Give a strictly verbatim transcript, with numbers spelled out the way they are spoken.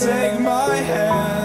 Take my hand.